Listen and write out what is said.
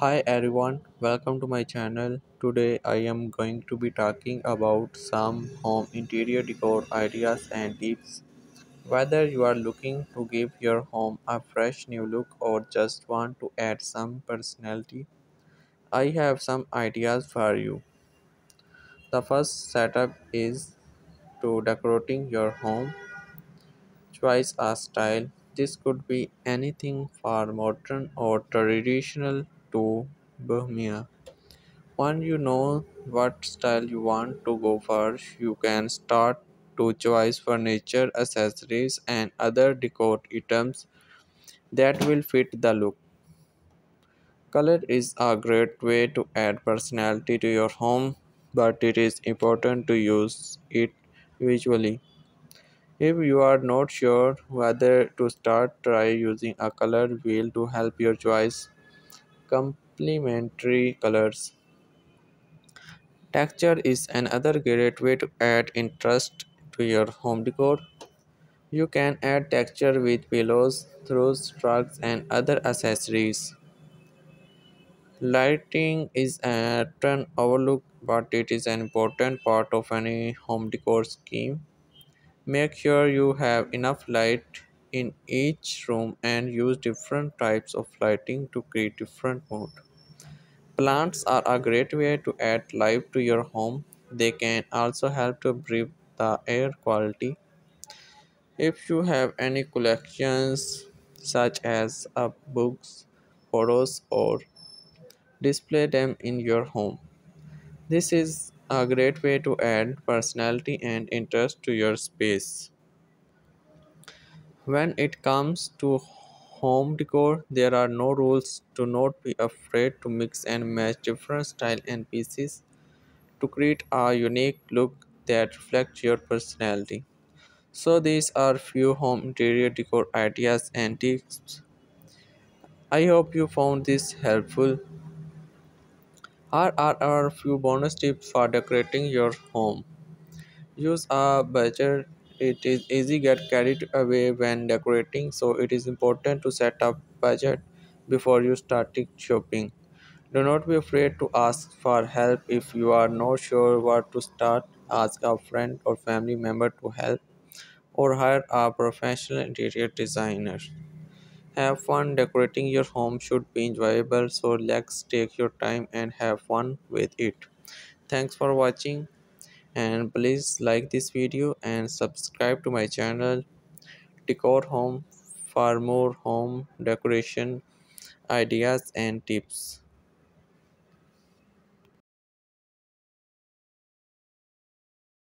Hi everyone, welcome to my channel. Today I am going to be talking about some home interior decor ideas and tips. Whether you are looking to give your home a fresh new look or just want to add some personality, I have some ideas for you. The first setup is to decorating your home. Choose a style. This could be anything from modern or traditional to bohemian. Once you know what style you want to go for, you can start to choose furniture, accessories, and other decor items that will fit the look. Color is a great way to add personality to your home, but it is important to use it visually. If you are not sure whether to start, try using a color wheel to help your choice complementary colors. Texture is another great way to add interest to your home decor. You can add texture with pillows, throws, rugs, and other accessories. Lighting is often overlooked, but it is an important part of any home decor scheme. Make sure you have enough light in each room and use different types of lighting to create different mood. Plants are a great way to add life to your home. They can also help to breathe the air quality. If you have any collections such as books, photos, or display them in your home. This is a great way to add personality and interest to your space. When it comes to home decor, there are no rules. Do not be afraid to mix and match different styles and pieces to create a unique look that reflects your personality. So these are few home interior decor ideas and tips. I hope you found this helpful. Here are a few bonus tips for decorating your home. Use a budget. It is easy to get carried away when decorating, so it is important to set up a budget before you start shopping. Do not be afraid to ask for help if you are not sure where to start. Ask a friend or family member to help, or hire a professional interior designer. Have fun. Decorating your home should be enjoyable, so let's take your time and have fun with it. Thanks for watching, and please like this video and subscribe to my channel Decor Home for more home decoration ideas and tips.